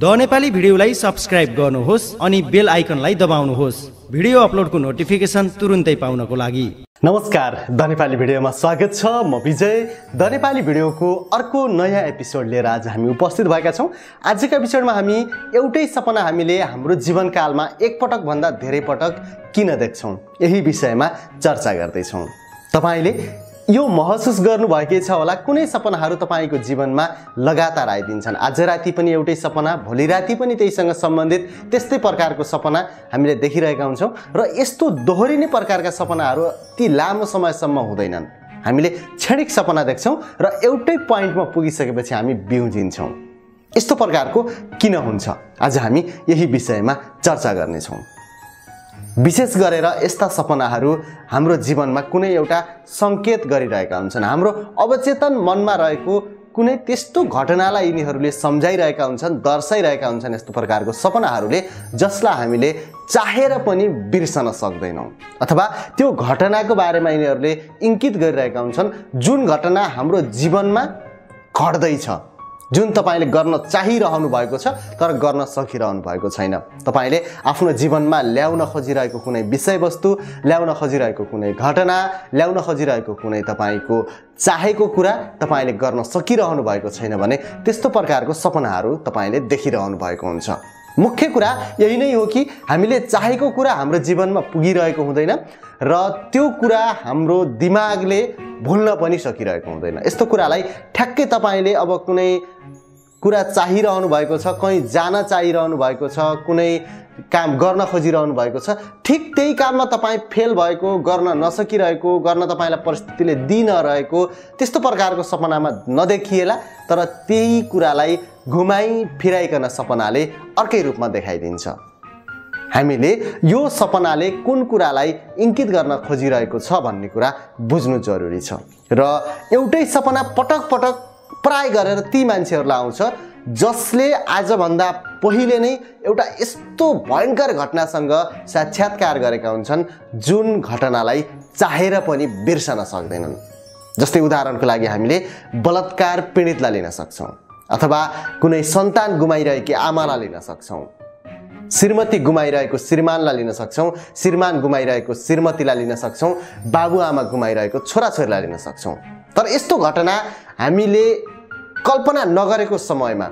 The Nepali भिडियोलाई subscribe गर्नुहोस् अनि बेल आइकनलाई दबाउनुहोस् भिडियो अपलोडको नोटिफिकेसन तुरुन्तै पाउनको लागि। नमस्कार, द नेपाली भिडियोमा स्वागत छ। म विजय। द नेपाली भिडियोको अर्को नयाँ एपिसोड लिएर आज हामी उपस्थित भएका छौं। आजको एपिसोडमा हामी एउटै सपना हामीले हाम्रो जीवनकालमा एकपटक भन्दा धेरै पटक किन देख्छौं, यही विषयमा चर्चा गर्दै छौं। तपाईले यो महसुस गर्नुभएकै छ होला, कुनै सपनाहरू तपाईको जीवनमा लगातार आइदिन्छन्। आज राति पनि एउटै सपना, भोलि राति पनि त्यसैसँग सम्बन्धित त्यस्तै प्रकारको सपना हामीले देखिरहेका हुन्छौं र यस्तो दोहोरिने प्रकारका सपनाहरू ती लामो समयसम्म हुँदैनन्। हामीले क्षणिक सपना देख्छौं र एउटै प्वाइन्टमा पुगिसकेपछि हामी बिउजिन्छौं। यस्तो प्रकारको किन हुन्छ, आज हामी यही विषयमा चर्चा गर्नेछौं। विशेष गरेर यस्ता सपनाहरू हाम्रो जीवनमा कुनै एउटा संकेत गरिरहेका हुन्छन्। हाम्रो अवचेतन मनमा रहेको कुनै त्यस्तो घटनालाई यिनीहरूले सम्झाइरहेका हुन्छन्, दर्शाइरहेका हुन्छन्। यस्तो प्रकारको सपनाहरूले जसलाई हामीले चाहेर पनि बिर्सन सक्दैनौं अथवा त्यो घटनाको बारेमा यिनीहरूले इंकित गरिरहेका हुन्छन्, जुन घटना हाम्रो जीवनमा घट्दै छ, जुन तपाईले गर्न चाहिरहनु भएको छ तर गर्न सकिरहनु भएको छैन। तपाईले आफ्नो जीवनमा ल्याउन खोजिरहेको कुनै विषयवस्तु, ल्याउन खोजिरहेको कुनै घटना, ल्याउन खोजिरहेको कुनै तपाईको चाहेको कुरा तपाईले गर्न सकिरहनु भएको छैन भने त्यस्तो प्रकारको सपनाहरू तपाईले देखिरहनु भएको हुन्छ। मुख्य कुरा यही नै हो कि हामीले चाहेको कुरा हाम्रो जीवनमा पुगिरहेको हुँदैन र त्यो कुरा हाम्रो दिमागले भुल्न पनि सकिरहेको हुँदैन। यस्तो कुरालाई ठ्याक्कै तपाईले अब कुनै कुरा चाहिरहनु भएको छ, कहीँ जान चाहिरहनु भएको छ, कुनै काम गर्न खोजिरहनु भएको छ, ठीक त्यही काममा तपाई फेल भएको, गर्न नसकिरहेको, गर्न तपाईलाई परिस्थितिले दिन रहेको त्यस्तो प्रकारको सपनामा नदेखिएला, तर त्यही कुरालाई घुमाई फिराइकन सपनाले अर्कै रूपमा देखाइदिन्छ। हामीले यो सपनाले कुन कुरालाई इंकित गर्न खोजिरहेको छ भन्ने कुरा बुझ्नु जरुरी छ र एउटै सपना पटक पटक प्राय गरेर ती मान्छेहरुलाई आउँछ जसले आजभन्दा पहिले नै एउटा यस्तो भयंकर घटनासँग साक्षात्कार गरेका हुन्छन् जुन घटनालाई चाहेर पनि बिर्सन सक्दैनन्। जस्तै उदाहरणको लागि हामीले बलात्कार पीडितलाई लिन सक्छौं अथवा कुनै सन्तान गुमाइरहेकी आमालाई लिन सक्छौं, श्रीमती गुमाइरहेको श्रीमानलाई लिन सक्छौं, श्रीमान गुमाइरहेको श्रीमतीलाई लिन सक्छौं, बाबुआमा गुमाइरहेको छोराछोरीलाई लिन सक्छौं। तर यस्तो घटना हामीले कल्पना नगरेको समयमा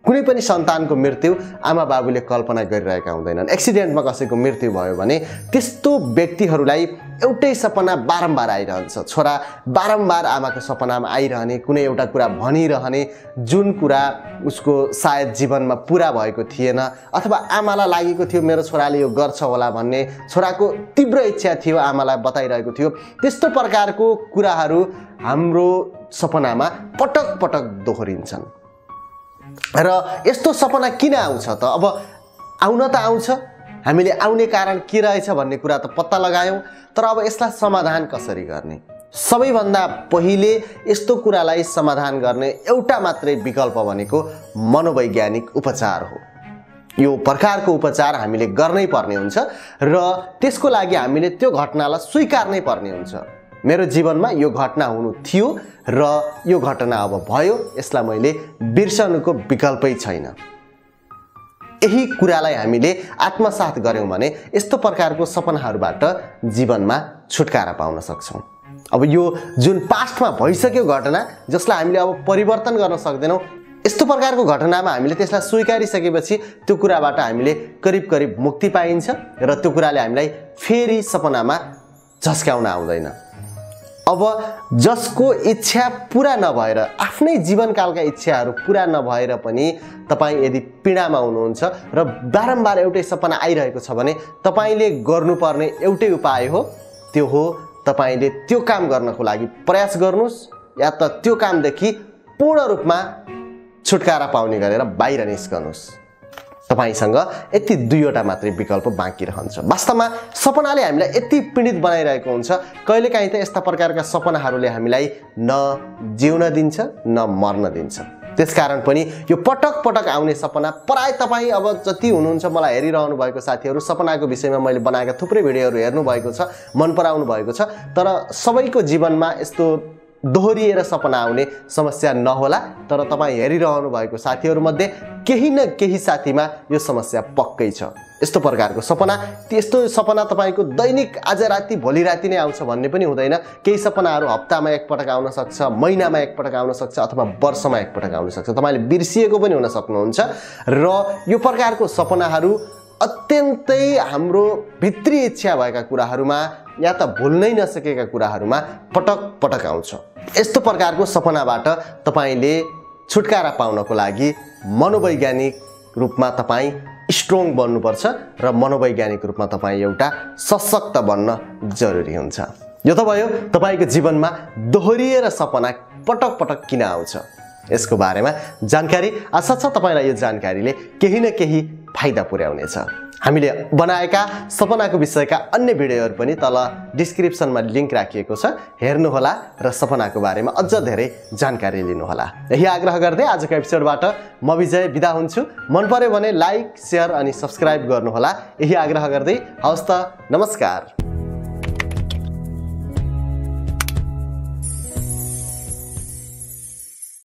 कुनै पनि सन्तानको मृत्यु आमा बाबुले कल्पना गरिरहेका हुँदैनन्। एक्सिडेन्टमा कसैको मृत्यु भयो भने त्यस्तो व्यक्तिहरूलाई एउटै सपना बारम्बार आइरहन्छ, छोरा बारम्बार आमाको सपनामा आइरहने, कुनै एउटा कुरा भनिरहने जुन कुरा उसको सायद जीवनमा पूरा भएको थिएन अथवा आमालाई लागेको थियो मेरो छोराले यो गर्छ होला भन्ने, छोराको तीव्र इच्छा थियो, आमालाई बताइरहेको थियो। त्यस्तो प्रकारको कुराहरू हाम्रो सपनामा पटक पटक दोहोरिन्छन् र यस्तो सपना किन आउँछ त? अब आउन त आउँछ, हामीले आउने कारण के रहेछ भन्ने कुरा त पत्ता लगायौं, तर अब यसलाई समाधान कसरी गर्ने? सबैभन्दा पहिले यस्तो कुरालाई समाधान गर्ने एउटा मात्रै विकल्प भनेको मनोवैज्ञानिक उपचार हो। यो प्रकारको उपचार हामीले गर्नै पर्ने हुन्छ र त्यसको लागि हामीले त्यो घटनालाई स्वीकार्नै पर्ने हुन्छ। मेरो जीवनमा यो घटना हुनु थियो र यो घटना अब भयो, यसलाई मैले बिर्सनुको विकल्पै छैन। यही कुरालाई हामीले आत्मसात गर्यौं भने यस्तो प्रकारको सपनाहरूबाट जीवनमा छुटकारा पाउन सक्छौं। अब यो जुन पास्टमा भइसक्यो घटना, जसलाई हामीले अब परिवर्तन गर्न सक्दैनौं, यस्तो प्रकारको घटनामा हामीले त्यसलाई स्वीकारिसकेपछि त्यो कुराबाट हामीले करिब करिब मुक्ति पाइन्छ र त्यो कुराले हामीलाई फेरि सपनामा झस्काउन आउँदैन। अब जसको इच्छा पूरा नभएर, आफ्नै जीवनकालका इच्छाहरू पूरा नभएर पनि तपाईं यदि पीडामा हुनुहुन्छ र बारम्बार एउटै सपना आइरहेको छ भने तपाईले गर्नुपर्ने एउटै उपाय हो, त्यो हो तपाईले त्यो काम गर्नको लागि प्रयास गर्नुहोस् या त त्यो कामदेखि पूर्ण रूपमा छुटकारा पाउने गरेर बाहिर निस्कनुहोस्। तपाईसँग यति दुईवटा मात्रै विकल्प बाँकी रहन्छ। वास्तवमा सपनाले हामीलाई यति पीडित बनाइरहेको हुन्छ, कहिलेकाहीँ त यस्ता प्रकारका सपनाहरूले हामीलाई न जिउन दिन्छ न मर्न दिन्छ। त्यसकारण पनि यो पटक पटक आउने सपना, प्राय तपाई अब जति हुनुहुन्छ मलाई हेरिरहनु भएको साथीहरू सपनाको विषयमा मैले बनाएका थुप्रै भिडियोहरू हेर्नु भएको छ, मन पराउनु भएको छ, तर सबैको जीवनमा यस्तो दोहोरिएर सपना आउने समस्या नहोला, तर तपाई हेरिरहनु भएको साथीहरुमध्ये केही न केही साथीमा यो समस्या पक्कै छ। यस्तो प्रकारको सपना तपाईको दैनिक आज राति भोलि राति नै आउँछ भन्ने पनि हुँदैन। केही सपनाहरु हप्तामा एकपटक आउन सक्छ, महिनामा एकपटक आउन सक्छ अथवा वर्षमा एकपटक आउन सक्छ। तपाईले बिर्सिएको पनि हुन सक्नुहुन्छ र यो प्रकारको सपनाहरु अत्यन्तै हाम्रो भित्री इच्छा भएका कुराहरुमा या त भुल्नै नसकेका कुराहरुमा पटक पटक आउँछ। यस्तो प्रकारको सपनाबाट तपाईले छुटकारा पाउनको लागि मनोवैज्ञानिक रूपमा तपाई स्ट्रङ बन्नुपर्छ र मनोवैज्ञानिक रूपमा तपाई एउटा सशक्त बन्न जरुरी हुन्छ। यो त भयो तपाईको जीवनमा दोहोरिएर सपना पटक पटक किन आउँछ, यसको बारेमा जानकारी। आशा छ तपाईलाई यो जानकारीले केही न केही फाइदा पुर्याउनेछ। हामीले बनाएका सपनाको विषयका अन्य भिडियोहरु पनि तल डिस्क्रिप्सनमा लिंक राखिएको छ, हेर्नुहोला र सपनाको बारेमा अझ धेरै जानकारी लिनुहोला। यही आग्रह गर्दै आजको एपिसोडबाट म विजय बिदा हुन्छु। मन पर्यो भने लाइक, शेयर अनि सब्स्क्राइब गर्नुहोला। यही आग्रह गर्दै हवस् त, नमस्कार।